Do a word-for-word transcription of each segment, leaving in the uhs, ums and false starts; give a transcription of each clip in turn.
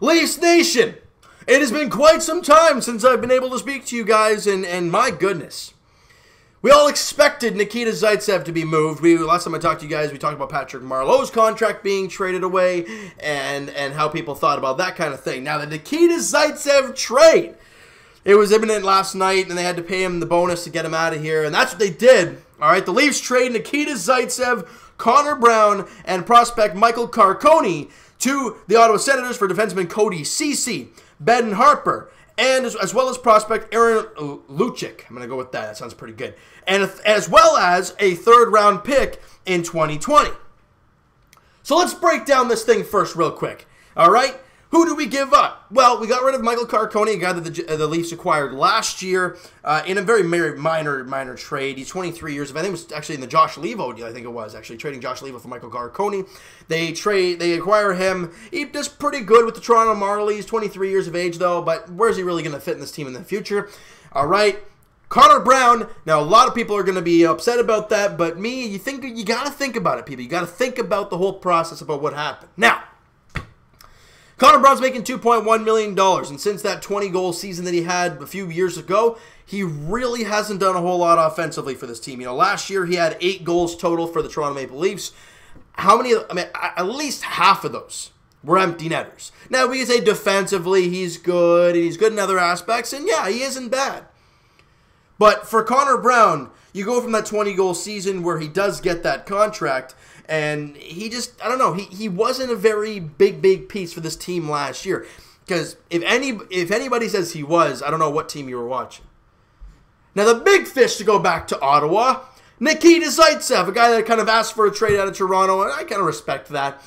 Leafs Nation, it has been quite some time since I've been able to speak to you guys, and, and my goodness. We all expected Nikita Zaitsev to be moved. We last time I talked to you guys, we talked about Patrick Marleau's contract being traded away and, and how people thought about that kind of thing. Now, the Nikita Zaitsev trade, it was imminent last night, and they had to pay him the bonus to get him out of here, and that's what they did. All right, the Leafs trade Nikita Zaitsev, Connor Brown, and prospect Michael Carcone to the Ottawa Senators for defenseman Cody Ceci, Ben Harpur, and as, as well as prospect Aaron Luchuk. I'm going to go with that. That sounds pretty good. And as well as a third-round pick in twenty twenty. So let's break down this thing first real quick. All right? Who do we give up? Well, we got rid of Michael Carcone, a guy that the, the Leafs acquired last year uh, in a very minor, minor trade. He's twenty-three years of, I think it was actually in the Josh Levo deal, I think it was, actually, trading Josh Levo for Michael Carcone. They trade, they acquire him. He's just pretty good with the Toronto Marlies, twenty-three years of age, though, but where's he really going to fit in this team in the future? All right. Connor Brown, now a lot of people are going to be upset about that, but me, you think you got to think about it, people. You got to think about the whole process about what happened. Now, Connor Brown's making two point one million dollars, and since that twenty-goal season that he had a few years ago, he really hasn't done a whole lot offensively for this team. You know, last year he had eight goals total for the Toronto Maple Leafs. How many, I mean, at least half of those were empty netters. Now, we can say defensively he's good, and he's good in other aspects, and yeah, he isn't bad. But for Connor Brown, you go from that twenty-goal season where he does get that contract, and he just, I don't know, he, he wasn't a very big, big piece for this team last year. Because if any if anybody says he was, I don't know what team you were watching. Now, the big fish to go back to Ottawa, Nikita Zaitsev, a guy that kind of asked for a trade out of Toronto, and I kind of respect that.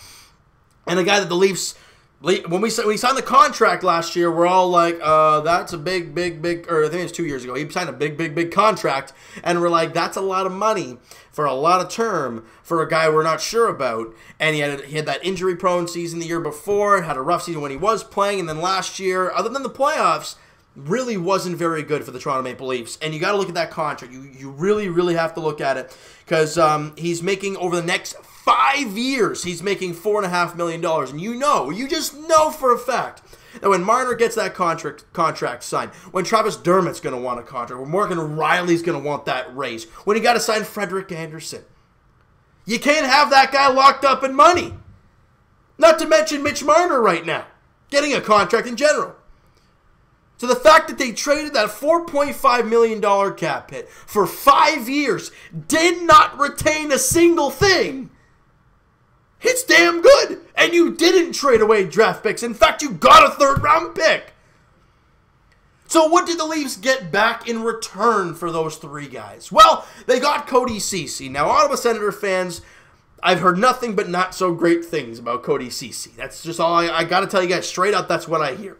And a guy that the Leafs, when we when he signed the contract last year, we're all like, uh, that's a big, big, big, or I think it was two years ago, he signed a big, big, big contract, and we're like, that's a lot of money for a lot of term for a guy we're not sure about, and he had, he had that injury-prone season the year before, had a rough season when he was playing, and then last year, other than the playoffs, really wasn't very good for the Toronto Maple Leafs, and you got to look at that contract. You you really, really have to look at it, because um, he's making, over the next five years, he's making four point five million dollars, and you know, you just know for a fact that when Marner gets that contract contract signed, when Travis Dermott's going to want a contract, when Morgan Rielly's going to want that raise, when he got to sign Frederick Anderson, you can't have that guy locked up in money. Not to mention Mitch Marner right now, getting a contract in general. So the fact that they traded that four point five million dollars cap hit for five years, did not retain a single thing, it's damn good. And you didn't trade away draft picks. In fact, you got a third-round pick. So what did the Leafs get back in return for those three guys? Well, they got Cody Ceci. Now, Ottawa Senator fans, I've heard nothing but not so great things about Cody Ceci. That's just all I, I got to tell you guys straight up. That's what I hear.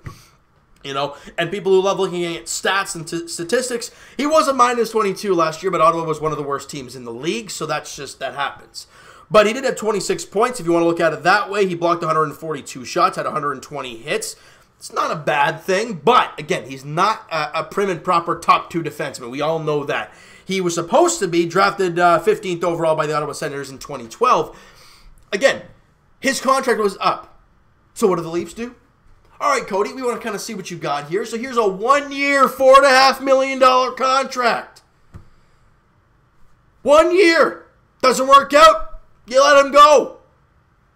You know, and people who love looking at stats and statistics, he was a minus twenty-two last year, but Ottawa was one of the worst teams in the league, so that's just, that happens. But he did have twenty-six points, if you want to look at it that way. He blocked one hundred forty-two shots, had one hundred twenty hits. It's not a bad thing, but, again, he's not a, a prim and proper top-two defenseman. We all know that. He was supposed to be drafted uh, fifteenth overall by the Ottawa Senators in twenty twelve. Again, his contract was up. So what do the Leafs do? All right, Cody, we want to kind of see what you got here. So here's a one-year, four point five million dollars contract. One year. Doesn't work out, you let him go.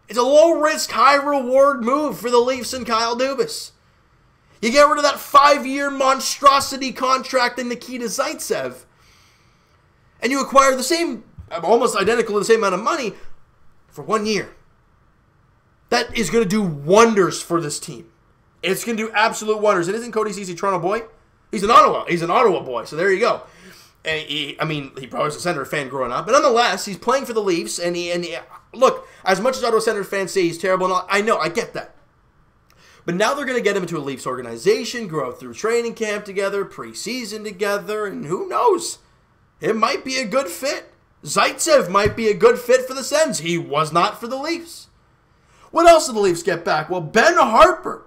It's a low-risk, high-reward move for the Leafs and Kyle Dubas. You get rid of that five-year monstrosity contract in Nikita Zaitsev, and you acquire the same, almost identical to the same amount of money for one year. That is going to do wonders for this team. It's going to do absolute wonders. And isn't Cody Ceci Toronto boy? He's an Ottawa. He's an Ottawa boy. So there you go. And he, I mean, he probably was a Senator fan growing up. But nonetheless, he's playing for the Leafs. And, he, and he, look, as much as Ottawa Senator fans say he's terrible, and all, I know, I get that. But now they're going to get him into a Leafs organization, grow up through training camp together, preseason together, and who knows? It might be a good fit. Zaitsev might be a good fit for the Sens. He was not for the Leafs. What else did the Leafs get back? Well, Ben Harpur.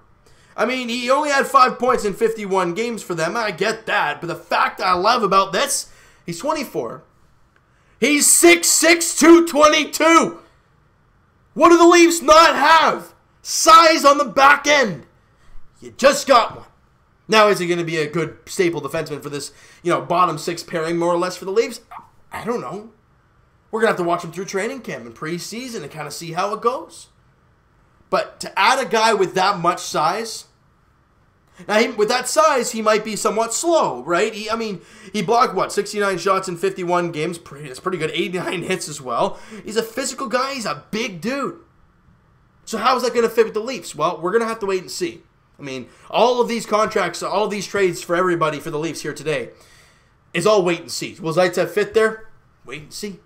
I mean, he only had five points in fifty-one games for them. I get that. But the fact I love about this, he's twenty-four. He's six six, two twenty-two. What do the Leafs not have? Size on the back end. You just got one. Now, is he going to be a good staple defenseman for this, you know, bottom six pairing, more or less, for the Leafs? I don't know. We're going to have to watch him through training camp and preseason and kind of see how it goes. But to add a guy with that much size... Now, he, with that size, he might be somewhat slow, right? He, I mean, he blocked, what, sixty-nine shots in fifty-one games? Pretty, that's pretty good. eighty-nine hits as well. He's a physical guy. He's a big dude. So how is that going to fit with the Leafs? Well, we're going to have to wait and see. I mean, all of these contracts, all of these trades for everybody for the Leafs here today is all wait and see. Will Zaitsev fit there? Wait and see.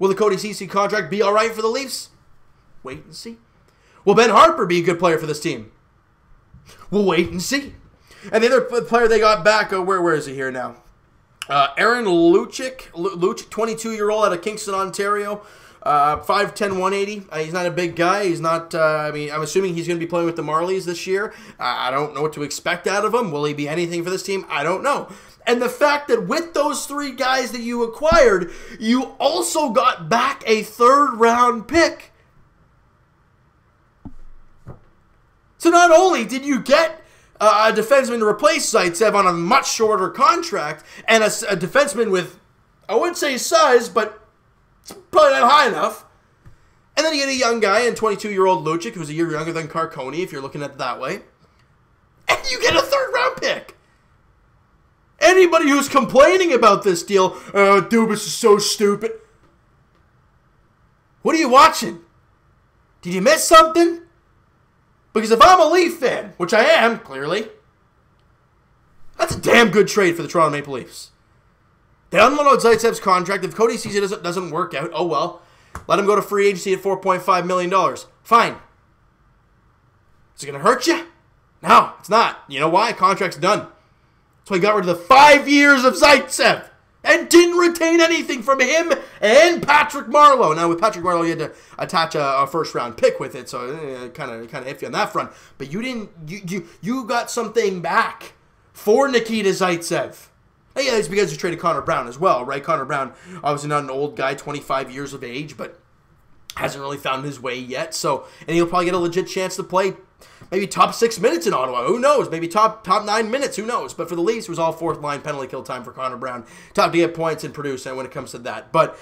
Will the Cody Ceci contract be all right for the Leafs? Wait and see. Will Ben Harpur be a good player for this team? We'll wait and see. And the other player they got back, oh, where, where is he here now? Uh, Aaron Luchuk, Luchuk, twenty-two-year-old out of Kingston, Ontario, uh, five ten, one eighty. Uh, he's not a big guy. He's not, uh, I mean, I'm assuming he's going to be playing with the Marlies this year. Uh, I don't know what to expect out of him. Will he be anything for this team? I don't know. And the fact that with those three guys that you acquired, you also got back a third-round pick. So not only did you get uh, a defenseman to replace Zaitsev on a much shorter contract, and a, a defenseman with, I wouldn't say size, but probably not high enough, and then you get a young guy and twenty-two-year-old Luchuk, who's a year younger than Carcone, if you're looking at it that way, and you get a third-round pick. Anybody who's complaining about this deal, oh, Dubas is so stupid. What are you watching? Did you miss something? Because if I'm a Leaf fan, which I am, clearly, that's a damn good trade for the Toronto Maple Leafs. They unload Zaitsev's contract. If Cody Ceci doesn't, doesn't work out, oh well. Let him go to free agency at four point five million dollars. Fine. Is it going to hurt you? No, it's not. You know why? Contract's done. That's why he got rid of the five years of Zaitsev and didn't retain anything from him and Patrick Marleau. Now, with Patrick Marleau, you had to attach a, a first-round pick with it, so kind of kind of iffy on that front. But you didn't. You you you got something back for Nikita Zaitsev. And yeah, it's because you traded Connor Brown as well, right? Connor Brown, obviously not an old guy, twenty-five years of age, but hasn't really found his way yet. So, and he'll probably get a legit chance to play maybe top six minutes in Ottawa. Who knows? Maybe top top nine minutes. Who knows? But for the Leafs, it was all fourth line penalty kill time for Connor Brown. Top to get points and produce when it comes to that. But,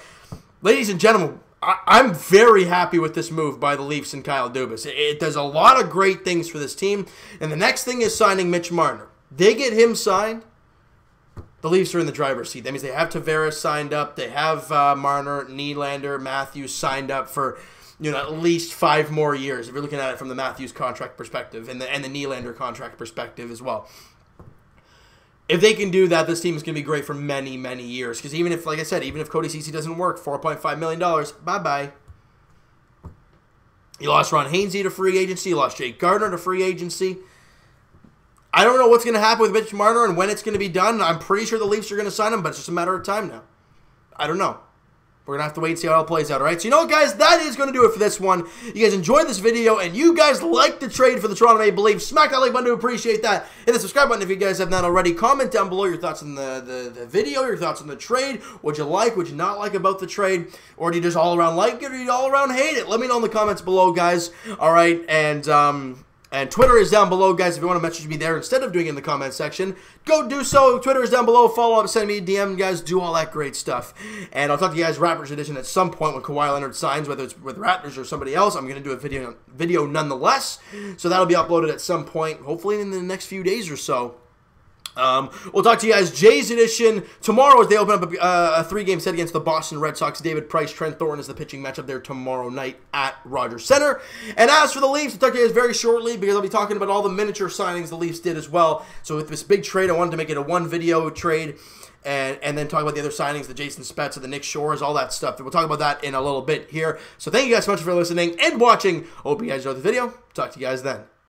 ladies and gentlemen, I, I'm very happy with this move by the Leafs and Kyle Dubas. It, it does a lot of great things for this team. And the next thing is signing Mitch Marner. They get him signed. The Leafs are in the driver's seat. That means they have Tavares signed up. They have uh, Marner, Nylander, Matthews signed up for, you know, at least five more years if you're looking at it from the Matthews contract perspective and the, and the Nylander contract perspective as well. If they can do that, this team is going to be great for many, many years. Because even if, like I said, even if Cody Ceci doesn't work, four point five million dollars, bye-bye. You lost Ron Hainsey to free agency. You lost Jake Gardner to free agency. I don't know what's going to happen with Mitch Marner and when it's going to be done. I'm pretty sure the Leafs are going to sign him, but it's just a matter of time now. I don't know. We're going to have to wait and see how it all plays out, all right? So, you know what, guys? That is going to do it for this one. You guys enjoyed this video, and you guys like the trade for the Toronto Maple Leafs. Smack that like button to appreciate that. Hit the subscribe button if you guys have not already. Comment down below your thoughts on the, the, the video, your thoughts on the trade. What you like, what you not like about the trade. Or do you just all around like it, or do you all around hate it? Let me know in the comments below, guys, all right? And, um... And Twitter is down below, guys. If you want to message me there instead of doing it in the comment section, go do so. Twitter is down below. Follow up, send me a D M, guys. Do all that great stuff. And I'll talk to you guys Raptors edition at some point when Kawhi Leonard signs, whether it's with Raptors or somebody else. I'm going to do a video, video nonetheless. So that'll be uploaded at some point, hopefully in the next few days or so. Um, we'll talk to you guys Jays edition tomorrow as they open up a, uh, a three-game set against the Boston Red Sox. David Price, Trent Thornton is the pitching matchup there tomorrow night at Rogers Center. And as for the Leafs, we'll talk to you guys very shortly because I'll be talking about all the miniature signings the Leafs did as well. So with this big trade, I wanted to make it a one-video trade and, and then talk about the other signings, the Jason Spezza, the Nick Shores, all that stuff. We'll talk about that in a little bit here. So thank you guys so much for listening and watching. Hope you guys enjoyed the video. Talk to you guys then.